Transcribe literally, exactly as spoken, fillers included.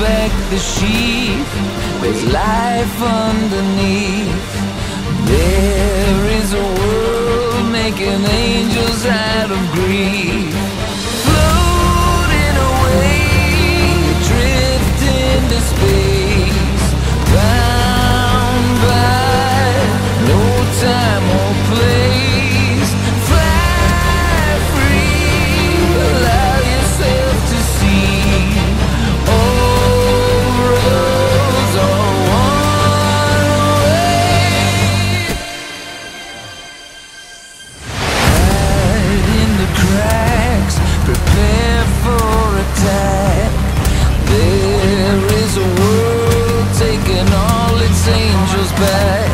back the sheath. There's life underneath. There is a world making angels out of grief. Floating away, drifting to space, bound by no time or place. Fly free, allow yourself to see. All roads are one way. Hide in the cracks, prepare for attack. There is a world taking all its angels back.